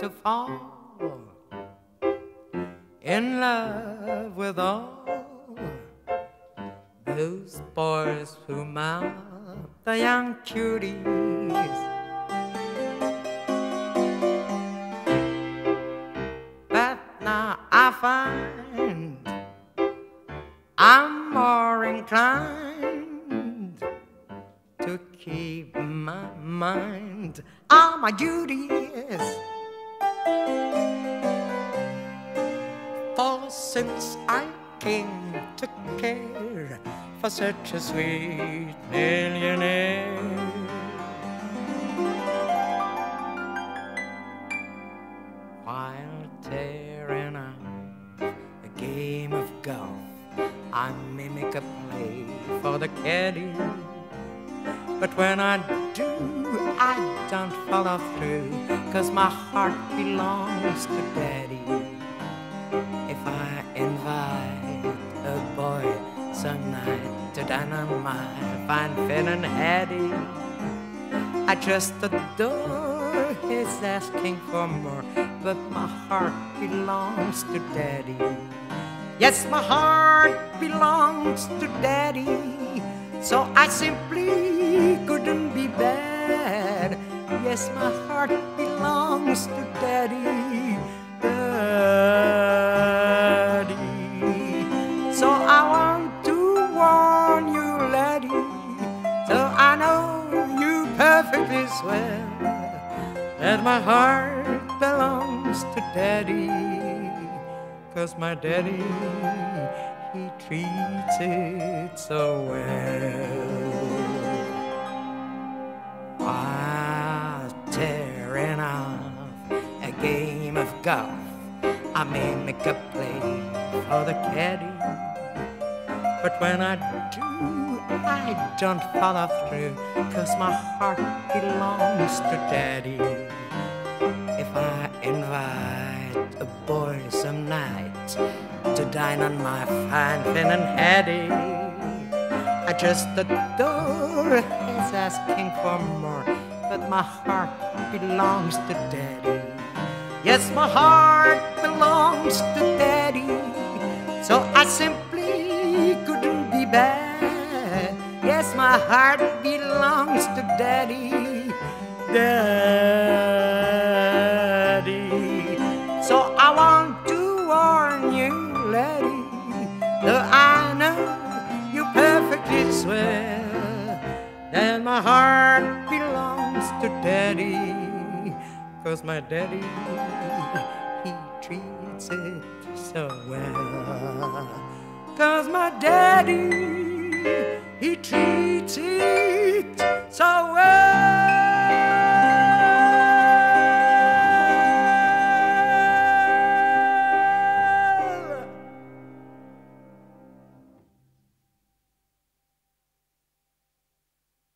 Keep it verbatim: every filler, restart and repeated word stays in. to fall in love with all those boys who mount the young cuties. But now I find I'm more inclined to keep my mind on my duties. For since I came to care for such a sweet millionaire, while tearing up a game of golf, I mimic a play for the caddy. But when I do, I don't fall off through, 'cause my heart belongs to Daddy. If I invite a boy some night to dine on my fine Finn and Eddie, I just adore his asking for more, but my heart belongs to Daddy. Yes, my heart belongs to Daddy, so I simply couldn't be bad. Yes, my heart belongs to Daddy, Daddy. So I want to warn you, laddie, so I know you perfectly swear that my heart belongs to Daddy. 'Cause my daddy, he treats it so well. While tearing off a game of golf, I may make a play for the caddy. But when I do, I don't fall off through, 'cause my heart belongs to Daddy. If I invite a boy some night to dine on my fine Finn and Eddie, I just adore his asking for more, but my heart belongs to Daddy. Yes, my heart belongs to Daddy, so I simply couldn't be bad. Yes, my heart belongs to Daddy, Daddy. So I want to warn you, laddie, though I know you perfectly swear that my heart belongs to Daddy, 'cause my daddy, he treats it so well. 'Cause my daddy, he treats